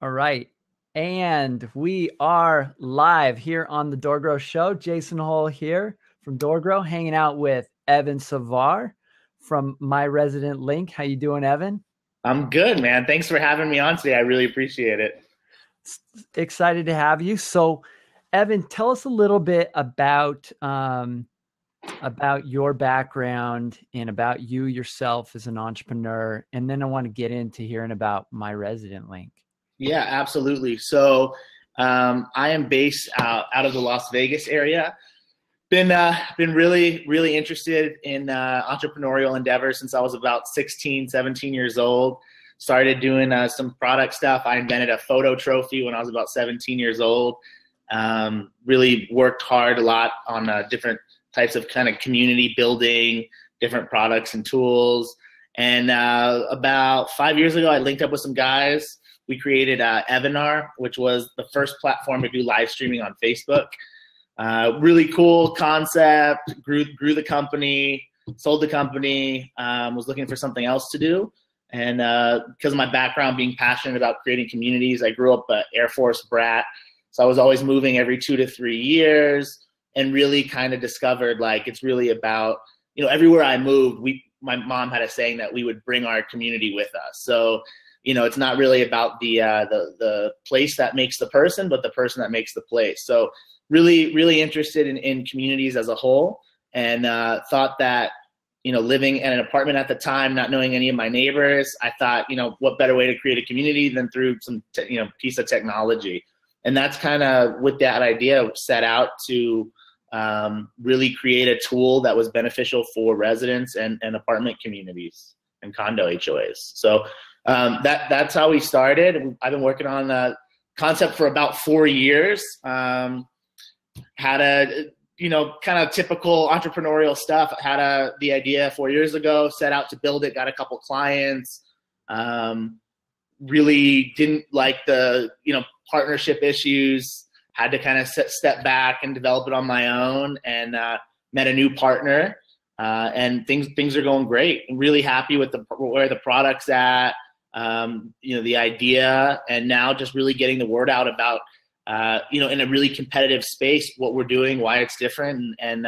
All right. And we are live here on the DoorGrow Show. Jason Hull here from DoorGrow, hanging out with Evan Savar from MyResidentLinc. How you doing, Evan? I'm good, man. Thanks for having me on today. I really appreciate it. Excited to have you. So, Evan, tell us a little bit about your background and about you yourself as an entrepreneur. And then I want to get into hearing about MyResidentLinc. Yeah, absolutely. So I am based out of the Las Vegas area. Been really interested in entrepreneurial endeavors since I was about 16, 17 years old. Started doing some product stuff. I invented a photo trophy when I was about 17 years old. Really worked hard a lot on different types of kind of community building, different products and tools. And about 5 years ago, I linked up with some guys. We created Evinar, which was the first platform to do live streaming on Facebook. Really cool concept, grew the company, sold the company, was looking for something else to do. And because of my background being passionate about creating communities, I grew up an Air Force brat. So I was always moving every 2 to 3 years and really kind of discovered like it's really about, you know, everywhere I moved, my mom had a saying that we would bring our community with us. So, you know, it's not really about the place that makes the person, but the person that makes the place. So really interested in communities as a whole, and thought that, you know, living in an apartment at the time, not knowing any of my neighbors, I thought, you know, what better way to create a community than through some piece of technology. And that's kind of with that idea set out to really create a tool that was beneficial for residents and apartment communities and condo HOAs. So that's how we started. I've been working on the concept for about 4 years. Had a, you know, kind of typical entrepreneurial stuff. Had the idea 4 years ago, set out to build it, got a couple clients. Really didn't like the, you know, partnership issues, had to kind of step back and develop it on my own, and met a new partner. And things are going great. I'm really happy with where the product's at, you know, the idea, and now just really getting the word out about, you know, in a really competitive space, what we're doing, why it's different, and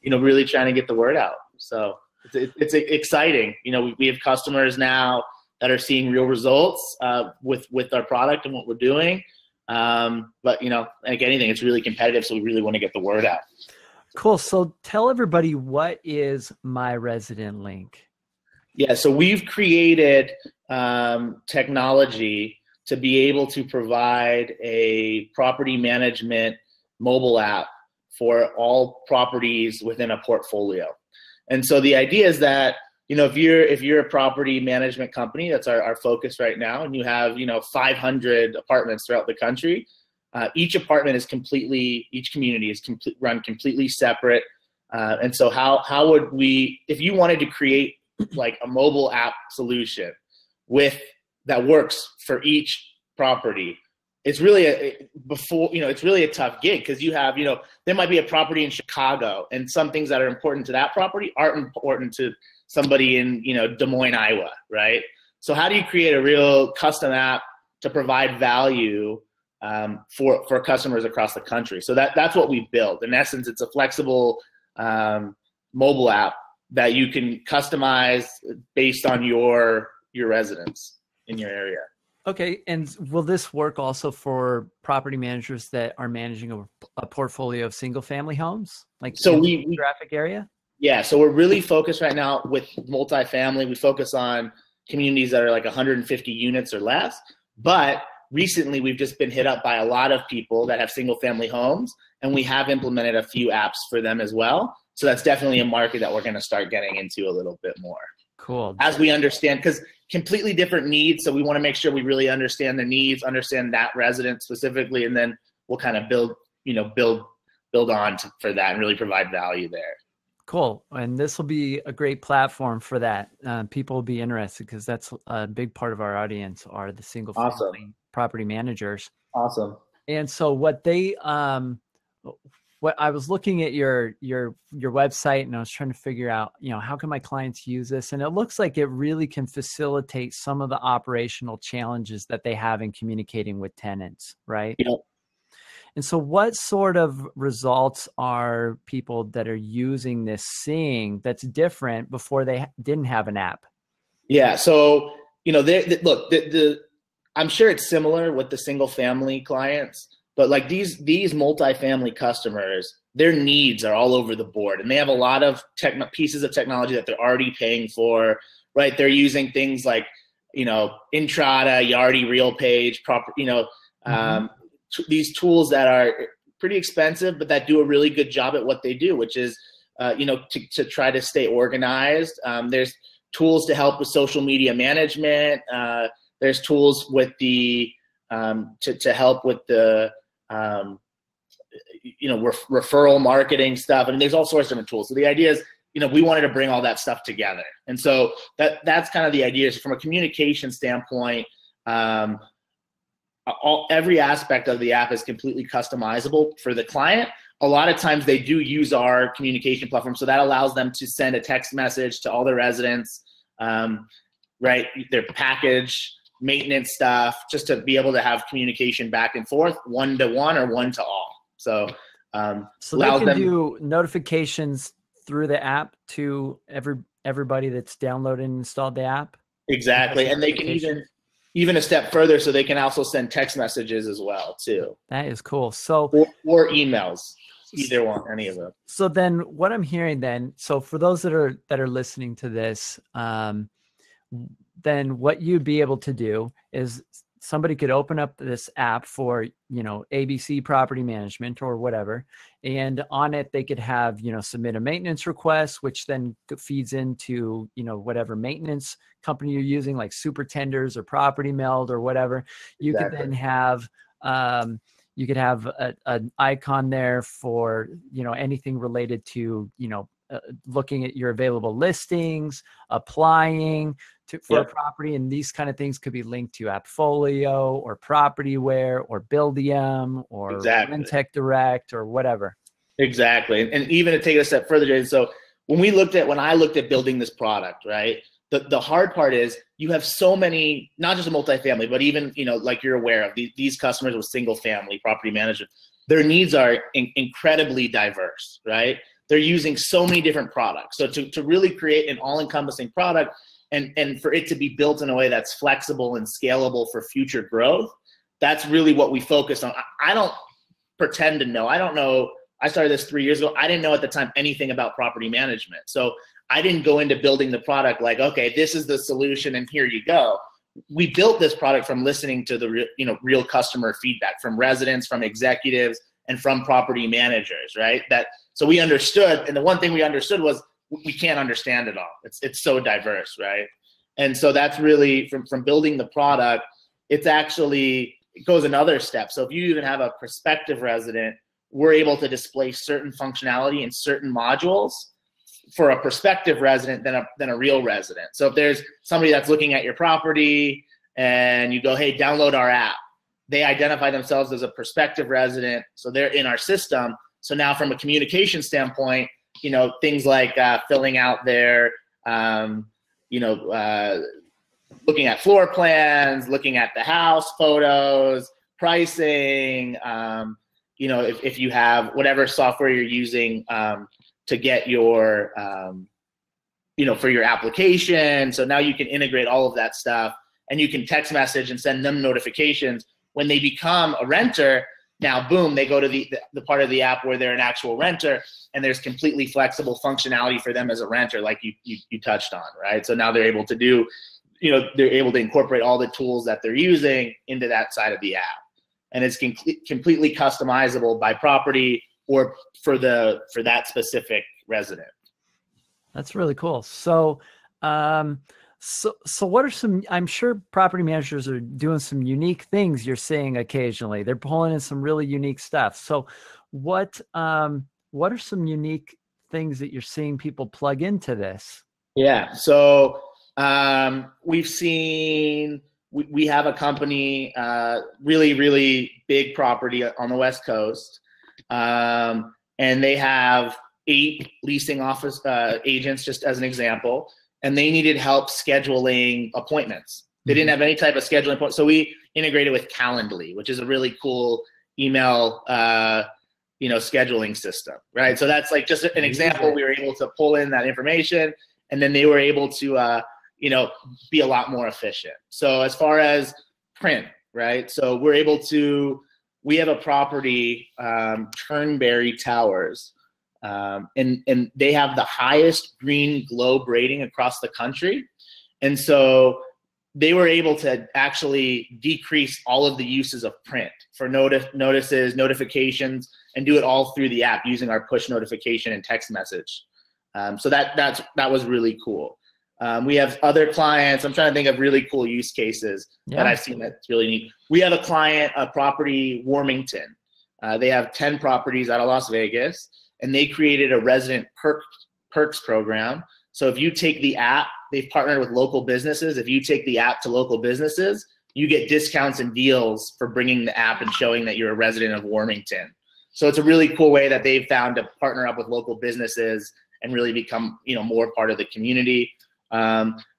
you know, really trying to get the word out. So it's exciting. You know, we have customers now that are seeing real results with our product and what we're doing. But, you know, like anything, it's really competitive, so we really want to get the word out. Cool. So tell everybody, what is MyResidentLinc? Yeah, so we've created technology to be able to provide a property management mobile app for all properties within a portfolio. And so the idea is that, you know, if you're a property management company, that's our focus right now, and you have, you know, 500 apartments throughout the country, each community is run completely separate. And so how would we, if you wanted to create like a mobile app solution that works for each property, it's really a tough gig, because you have, you know, there might be a property in Chicago, and some things that are important to that property aren't important to somebody in, you know, Des Moines, Iowa, right? So how do you create a real custom app to provide value for customers across the country? So that's what we built. In essence, it's a flexible mobile app that you can customize based on your residents in your area. Okay, and will this work also for property managers that are managing a portfolio of single-family homes, like so we geographic area? Yeah, so we're really focused right now with multifamily. We focus on communities that are like 150 units or less. But recently, we've just been hit up by a lot of people that have single-family homes, and we have implemented a few apps for them as well. So that's definitely a market that we're going to start getting into a little bit more. Cool. As we understand, because completely different needs. So we want to make sure we really understand the needs, understand that resident specifically, and then we'll kind of build on for that and really provide value there. Cool. And this will be a great platform for that. People will be interested, because that's a big part of our audience are the single family property managers. Awesome. And so what they what I was looking at your website, and I was trying to figure out, you know, how can my clients use this? And it looks like it really can facilitate some of the operational challenges that they have in communicating with tenants, right? Yep. And so what sort of results are people that are using this seeing that's different before they didn't have an app? Yeah. So, you know, I'm sure it's similar with the single family clients, but like these multifamily customers, their needs are all over the board, and they have a lot of pieces of technology that they're already paying for, right? They're using things like, you know, Intrata, Yardi, Real Page, you know, these tools that are pretty expensive, but that do a really good job at what they do, which is, you know, to try to stay organized. There's tools to help with social media management. There's tools with the, to help with the, you know, referral marketing stuff. I mean, there's all sorts of different tools. So the idea is, you know, we wanted to bring all that stuff together. And so that's kind of the idea. So from a communication standpoint, every aspect of the app is completely customizable for the client. A lot of times they do use our communication platform, so that allows them to send a text message to all their residents, right? Their package, maintenance stuff, just to be able to have communication back and forth, one-to-one or one-to-all. So, so they can do notifications through the app to everybody that's downloaded and installed the app? Exactly, and they can even a step further, so they can also send text messages as well too. That is cool. So or emails, either one, any of them. So then what I'm hearing then, so for those that are listening to this, then what you'd be able to do is somebody could open up this app for, you know, ABC property management or whatever, and on it they could have, you know, submit a maintenance request, which then feeds into, you know, whatever maintenance company you're using, like SuperTenders or Property Meld or whatever. You could then have an icon there for, you know, anything related to, you know, looking at your available listings, applying for a property, and these kind of things could be linked to Appfolio or Propertyware or Buildium or Rentec Direct or whatever. Exactly, and even to take it a step further, Jason, so when I looked at building this product, right, the hard part is you have so many, not just a multifamily, but even, you know, like you're aware of these customers with single family property management, their needs are incredibly diverse, right? They're using so many different products. So to really create an all-encompassing product and for it to be built in a way that's flexible and scalable for future growth, that's really what we focused on. I don't pretend to know. I don't know. I started this 3 years ago. I didn't know at the time anything about property management. So I didn't go into building the product like, okay, this is the solution and here you go. We built this product from listening to the real customer feedback from residents, from executives, and from property managers, right? So we understood, and the one thing we understood was we can't understand it all. It's so diverse, right? And so that's really, from building the product, it goes another step. So if you even have a prospective resident, we're able to display certain functionality in certain modules for a prospective resident than a real resident. So if there's somebody that's looking at your property and you go, hey, download our app, they identify themselves as a prospective resident, so they're in our system. So now from a communication standpoint, you know, things like filling out their, looking at floor plans, looking at the house photos, pricing, you know, if you have whatever software you're using to get your, you know, for your application. So now you can integrate all of that stuff, and you can text message and send them notifications. When they become a renter, now, boom, they go to the part of the app where they're an actual renter, and there's completely flexible functionality for them as a renter, like you touched on, right? So now they're able to incorporate all the tools that they're using into that side of the app. And it's completely customizable by property or for that specific resident. That's really cool. So, So what are some, I'm sure property managers are doing some unique things you're seeing occasionally. They're pulling in some really unique stuff. So what are some unique things that you're seeing people plug into this? Yeah. So we have a company, really, really big property on the West Coast. and they have 8 leasing office agents, just as an example, and they needed help scheduling appointments. They didn't have any type of scheduling. So we integrated with Calendly, which is a really cool email, you know, scheduling system, right? So that's like just an example. We were able to pull in that information, and then they were able to, you know, be a lot more efficient. So as far as print, right? So we're able to, we have a property, Turnberry Towers, and they have the highest green globe rating across the country. And so they were able to actually decrease all of the uses of print for notices, notifications, and do it all through the app using our push notification and text message. So that was really cool. We have other clients. I'm trying to think of really cool use cases that I've seen that's really neat. We have a client, a property, Warmington. They have 10 properties out of Las Vegas, and they created a resident perks program. So if you take the app, they've partnered with local businesses. If you take the app to local businesses, you get discounts and deals for bringing the app and showing that you're a resident of Warmington. So it's a really cool way that they've found to partner up with local businesses and really become, you know, more part of the community.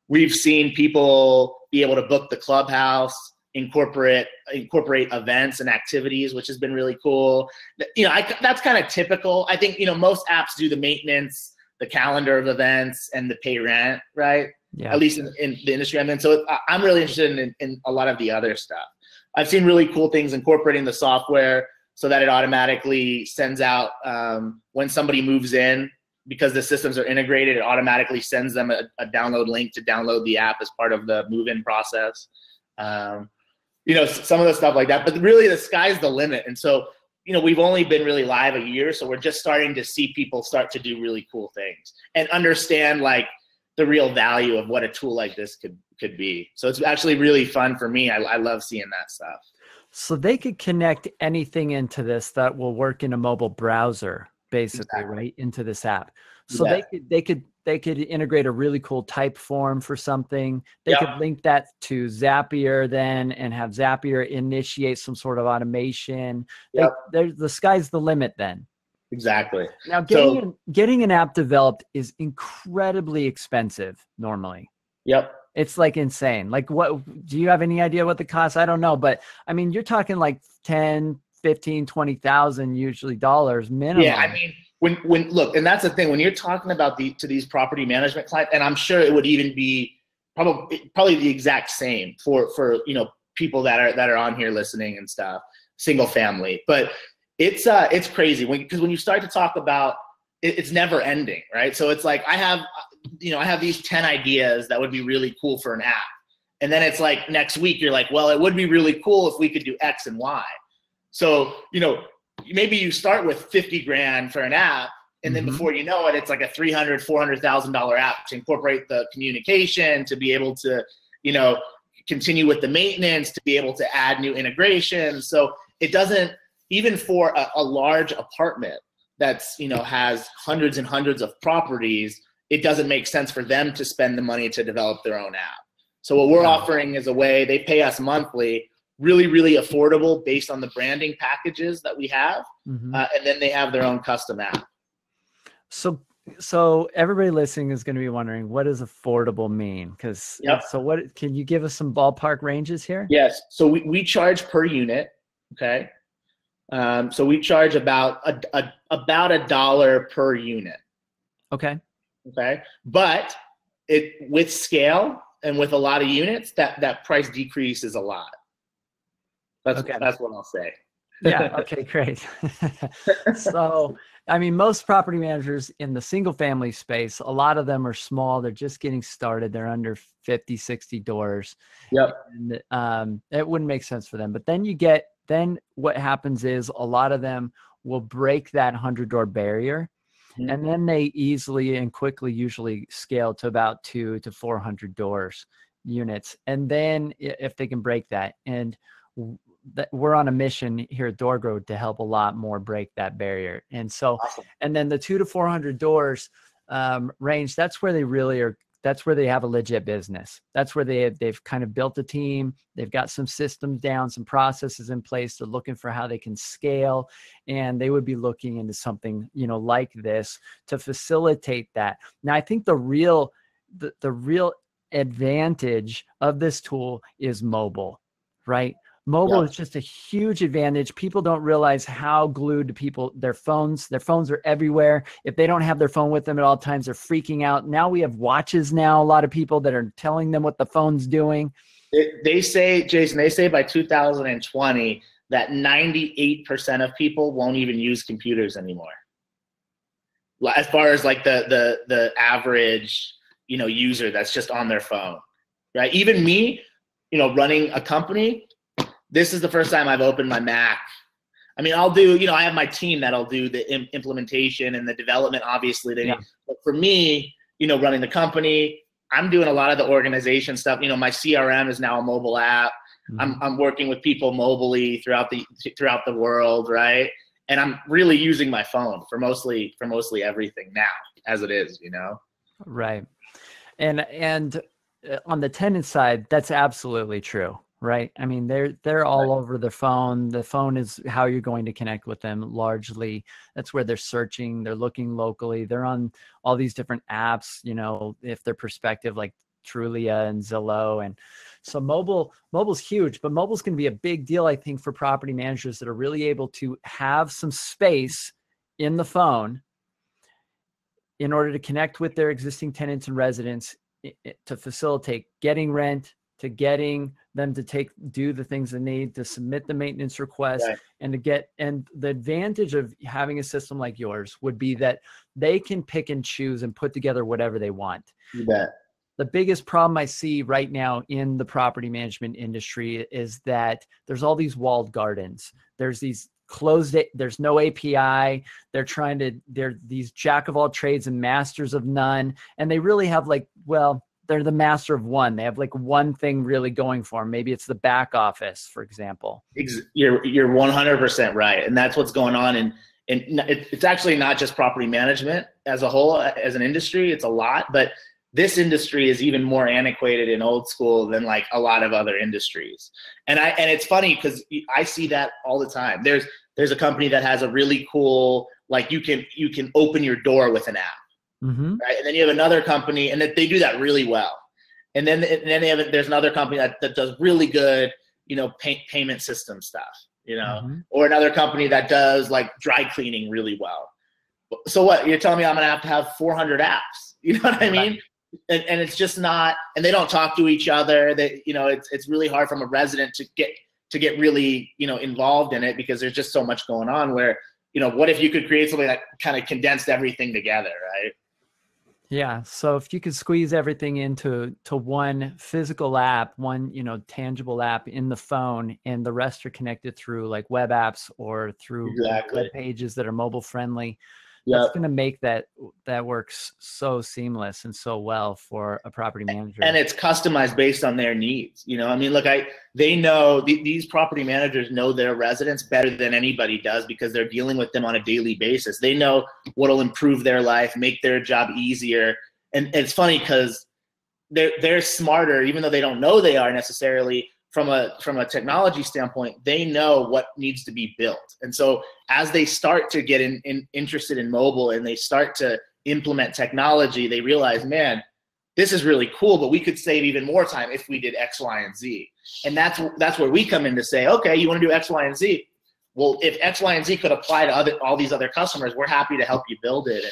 We've seen people be able to book the clubhouse, incorporate events and activities, which has been really cool. You know, that's kind of typical. I think, you know, most apps do the maintenance, the calendar of events, and the pay rent, right? Yeah. At least in the industry. And then so I'm really interested in a lot of the other stuff. I've seen really cool things incorporating the software so that it automatically sends out when somebody moves in, because the systems are integrated, it automatically sends them a download link to download the app as part of the move-in process. You know, some of the stuff like that, but really the sky's the limit. And so, you know, we've only been really live a year, so we're just starting to see people start to do really cool things and understand like the real value of what a tool like this could be. So it's actually really fun for me. I love seeing that stuff. So they could connect anything into this that will work in a mobile browser, basically, right, into this app. So they could integrate a really cool type form for something. They could link that to Zapier then and have Zapier initiate some sort of automation. The sky's the limit then. Exactly. Now getting an app developed is incredibly expensive normally. Yep. It's like insane. Like, what, do you have any idea what the cost? I don't know, but I mean, you're talking like 10, 15, 20,000 usually dollars minimum. Yeah, I mean, when look, and that's the thing, when you're talking about to these property management clients, and I'm sure it would even be probably the exact same for you know, people that are on here listening and stuff, single family. But it's crazy because when you start to talk about it's never ending, right? So it's like I have these 10 ideas that would be really cool for an app, and then it's like next week you're like, well, it would be really cool if we could do X and Y. So, you know, maybe you start with 50 grand for an app, and then before you know it, it's like a $300,000, $400,000 app to incorporate the communication, to be able to, you know, continue with the maintenance, to be able to add new integrations. So it doesn't, even for a large apartment that's, you know, has hundreds and hundreds of properties, it doesn't make sense for them to spend the money to develop their own app. So what we're offering is a way, they pay us monthly, really, really affordable based on the branding packages that we have. And then they have their own custom app. So everybody listening is going to be wondering, what does affordable mean? Because so what, can you give us some ballpark ranges here? Yes. So we charge per unit. Okay. So we charge about a dollar per unit. Okay. Okay. But with scale and with a lot of units, that price decreases a lot. That's what I'll say. Yeah. Okay, great. So, I mean, most property managers in the single family space, a lot of them are small. They're just getting started. They're under 50, 60 doors. Yep. And, it wouldn't make sense for them. But then what happens is a lot of them will break that 100-door barrier. And then they easily and quickly usually scale to about 200 to 400 doors units. And then if they can break that, and that we're on a mission here at DoorGrow to help a lot more break that barrier. And so, and then the 200 to 400 doors range, that's where they really are that's where they have a legit business. That's where they've kind of built a team. They've got some systems down, some processes in place. They're looking for how they can scale. And they would be looking into something, you know, like this to facilitate that. Now, I think the real advantage of this tool is mobile, right? Mobile is just a huge advantage. People don't realize how glued to their phones are everywhere. If they don't have their phone with them at all times, they're freaking out. Now we have watches now, a lot of people that are telling them what the phone's doing. They say, Jason, they say by 2020 that 98% of people won't even use computers anymore. As far as like the average, you know, user that's just on their phone, right? Even me, you know, running a company, this is the first time I've opened my Mac. I mean, I'll do, you know, I have my team that'll do the implementation and the development, obviously. But for me, you know, running the company, I'm doing a lot of the organization stuff. You know, my CRM is now a mobile app. Mm-hmm. I'm working with people mobily throughout the world, right? And I'm really using my phone for mostly everything now, as it is, you know? Right. And on the tenant side, that's absolutely true. Right. I mean, they're all over the phone. The phone is how you're going to connect with them largely. That's where they're searching. They're looking locally. They're on all these different apps, you know, if they're prospective, like Trulia and Zillow. And so mobile's huge, but mobile's going to be a big deal, I think, for property managers that are really able to have some space in the phone in order to connect with their existing tenants and residents to facilitate getting rent, to getting them to do the things they need, to submit the maintenance request, and to get, and the advantage of having a system like yours would be that they can pick and choose and put together whatever they want. You bet. The biggest problem I see right now in the property management industry is that there's all these walled gardens. There's these closed, there's no API. They're these jack of all trades and masters of none. And they really have like, well, they're the master of one. They have like one thing really going for them. Maybe it's the back office, for example. You're 100% right. And that's what's going on. And it's actually not just property management as a whole, as an industry, it's a lot, but this industry is even more antiquated and old school than like a lot of other industries. And it's funny because I see that all the time. There's a company that has a really cool, like you can open your door with an app. Mm-hmm. Right? And then you have another company, and they do that really well. And then there's another company that does really good, you know, payment system stuff, you know, mm-hmm. or another company that does like dry cleaning really well. So what? You're telling me I'm going to have 400 apps? You know what I mean? Right. And it's just not. And they don't talk to each other. They, you know, it's really hard from a resident to get really, you know, involved in it because there's just so much going on. Where, you know, what if you could create something that kind of condensed everything together, right? Yeah. So if you could squeeze everything into one physical app, one, you know, tangible app in the phone, and the rest are connected through like web apps or through web pages that are mobile friendly, that's going to make that works so seamless and so well for a property manager. And it's customized based on their needs. You know, I mean, look, they know these property managers know their residents better than anybody does because they're dealing with them on a daily basis. They know what'll improve their life, make their job easier. And it's funny because they're smarter, even though they don't know they are necessarily from a technology standpoint. They know what needs to be built. And so as they start to get interested in mobile and they start to implement technology, they realize, man, this is really cool, but we could save even more time if we did X, Y, and Z. And that's where we come in to say, okay, you want to do X, Y, and Z. Well, if X, Y, and Z could apply to all these other customers, we're happy to help you build it.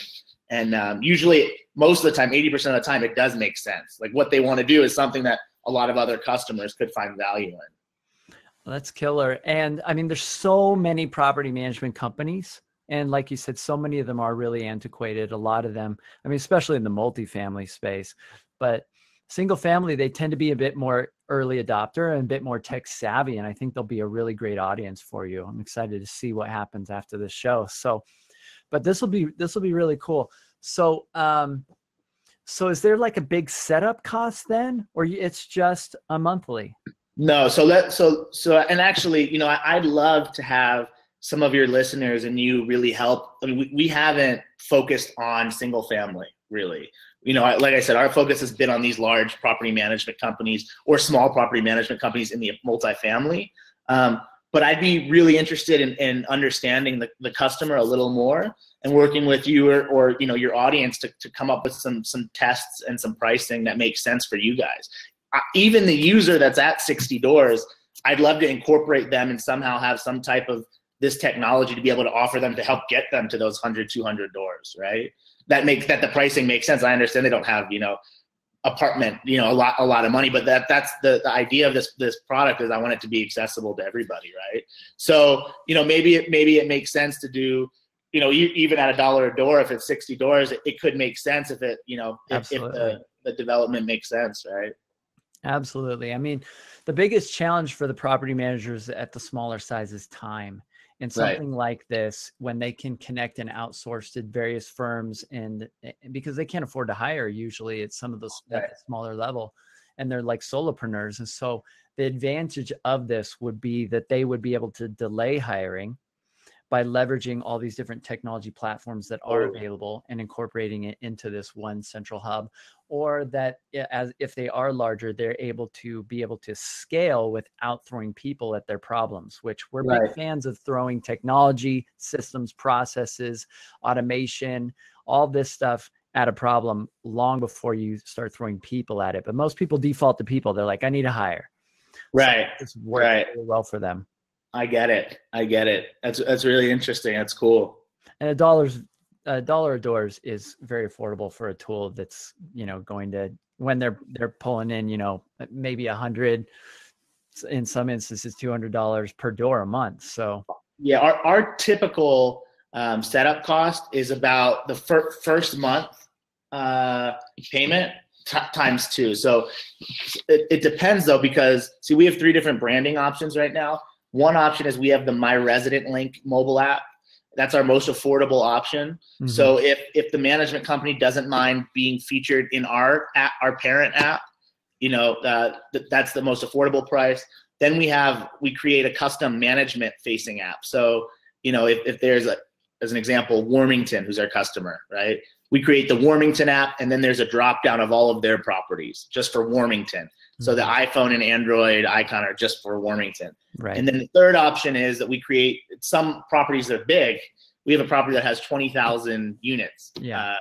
And usually most of the time, 80% of the time, it does make sense. Like what they want to do is something that a lot of other customers could find value in. Well, that's killer. And I mean, there's so many property management companies. And like you said, so many of them are really antiquated. A lot of them, I mean, especially in the multifamily space, but single family, they tend to be a bit more early adopter and a bit more tech savvy. And I think they'll be a really great audience for you. I'm excited to see what happens after this show. So, but this will be really cool. So, so is there like a big setup cost then, or it's just a monthly? No. So and actually, you know, I'd love to have some of your listeners and you really help. I mean, we haven't focused on single family really. You know, like I said, our focus has been on these large property management companies or small property management companies in the multifamily. But I'd be really interested in understanding the customer a little more and working with you or you know, your audience to come up with some tests and some pricing that makes sense for you guys. Even the user that's at 60 doors, I'd love to incorporate them and somehow have some type of this technology to be able to offer them to help get them to those 100, 200 doors, right? That the pricing makes sense. I understand they don't have, you know, apartment, you know, a lot of money, but that's the idea of this product is I want it to be accessible to everybody, right? So, you know, maybe it makes sense to do, you know, even at $1 a door, if it's 60 doors, it could make sense if it, you know, if the development makes sense, right? Absolutely. I mean, the biggest challenge for the property managers at the smaller size is time. And something like this, when they can connect and outsource to various firms, and because they can't afford to hire, usually it's some of those at the smaller level, and they're like solopreneurs. And so the advantage of this would be that they would be able to delay hiring by leveraging all these different technology platforms that are available and incorporating it into this one central hub, or that as if they are larger, they're able to scale without throwing people at their problems, which we're big fans of throwing technology, systems, processes, automation, all this stuff at a problem long before you start throwing people at it. But most people default to people. They're like, I need to hire. Right. So it's worked really well for them. I get it. I get it. That's really interesting. That's cool. And $1 a door is very affordable for a tool that's, you know, going to, when they're pulling in, you know, maybe $100, in some instances, $200 per door a month. So yeah, our typical setup cost is about the first month payment times two. So it depends though, because see, we have 3 different branding options right now. One option is we have the MyResidentLinc mobile app. That's our most affordable option. Mm-hmm. So if the management company doesn't mind being featured in our app, our parent app, you know, that's the most affordable price. Then we create a custom management facing app. So, you know, if there's as an example, Warmington, who's our customer, right? We create the Warmington app, and then there's a drop down of all of their properties just for Warmington. So the iPhone and Android icon are just for Warmington. Right. And then the third option is that we create some properties that are big. We have a property that has 20,000 units. Yeah.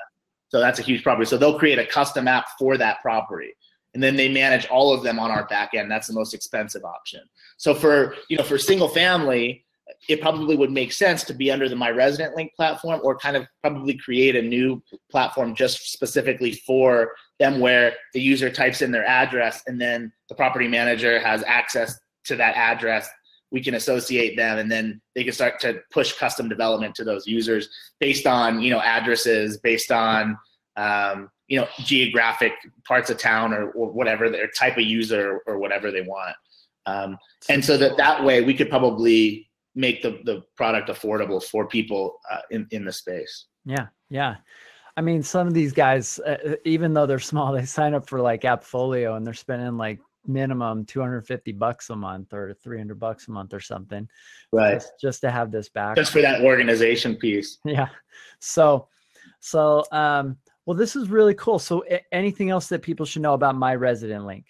So that's a huge property. So they'll create a custom app for that property. And then they manage all of them on our back end. That's the most expensive option. So for single family, it probably would make sense to be under the MyResidentLinc platform, or kind of probably create a new platform just specifically for them, where the user types in their address and then the property manager has access to that address. We can associate them, and then they can start to push custom development to those users based on, you know, addresses, based on, you know, geographic parts of town or whatever, their type of user or whatever they want. And so that way we could probably make the product affordable for people in the space. Yeah. Yeah. I mean, some of these guys, even though they're small, they sign up for like Appfolio, and they're spending like minimum $250 a month or $300 a month or something. Right. Just to have this back. Just for that organization piece. Yeah. So, well, this is really cool. So anything else that people should know about MyResidentLinc?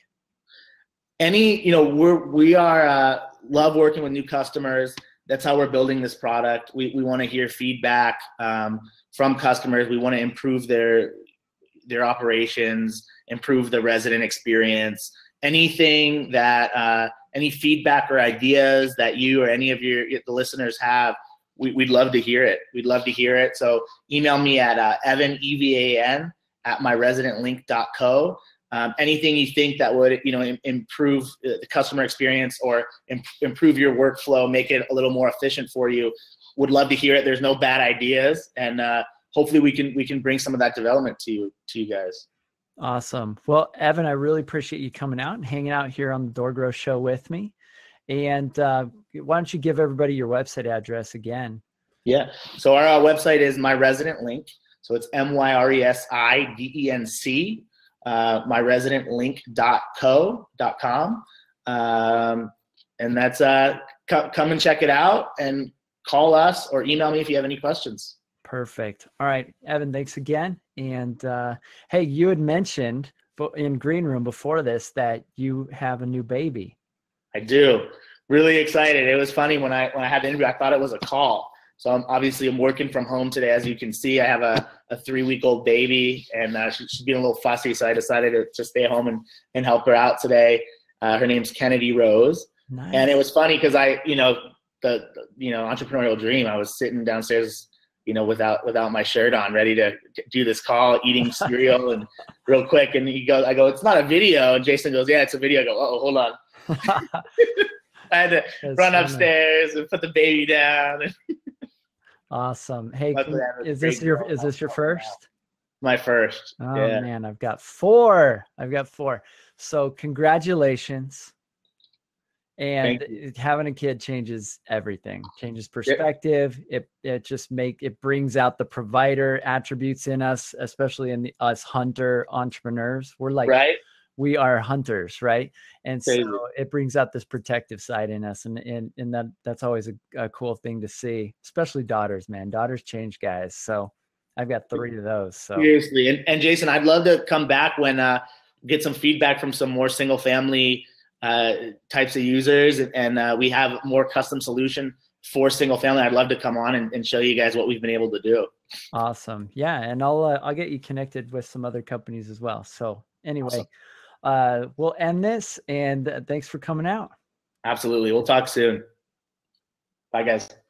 You know, we love working with new customers. That's how we're building this product. We want to hear feedback from customers. We want to improve their operations, improve the resident experience. Anything that any feedback or ideas that you or any of the listeners have, we'd love to hear it. We'd love to hear it. So email me at Evan, EVAN, at MyResidentLinc.co. Anything you think that would, you know, improve the customer experience or improve your workflow, make it a little more efficient for you, would love to hear it. There's no bad ideas, and hopefully we can bring some of that development to you guys. Awesome. Well, Evan, I really appreciate you coming out and hanging out here on the DoorGrow Show with me. And why don't you give everybody your website address again? Yeah. So our website is MyResidentLinc. So it's MyResidentLinc. MyResidentLinc.com. And that's come and check it out, and call us or email me if you have any questions. Perfect. All right, Evan, thanks again. And hey, you had mentioned in Green Room before this that you have a new baby. I do. Really excited. It was funny when I had the interview, I thought it was a call. So I'm working from home today. As you can see, I have a 3-week-old baby, and she's being a little fussy. So I decided to just stay home and help her out today. Her name's Kennedy Rose. Nice. And it was funny because I, you know, the entrepreneurial dream, I was sitting downstairs, you know, without my shirt on, ready to do this call, eating cereal and real quick. And he goes, I go, it's not a video. And Jason goes, yeah, it's a video. I go, uh-oh, hold on. I had to run upstairs and put the baby down. Awesome. Hey, is this your first? My first. Oh yeah. Man, I've got four. So congratulations. And having a kid changes everything, changes perspective. Yeah. It just brings out the provider attributes in us, especially in us hunter entrepreneurs. We're like, right? We are hunters, right? And so it brings out this protective side in us. And that's always a cool thing to see, especially daughters, man. Daughters change guys. So I've got 3 of those. So. Seriously. And Jason, I'd love to come back when get some feedback from some more single family types of users. And we have more custom solution for single family. I'd love to come on and show you guys what we've been able to do. Awesome. Yeah. And I'll get you connected with some other companies as well. So anyway. Awesome. We'll end this, and thanks for coming out. Absolutely. We'll talk soon. Bye, guys.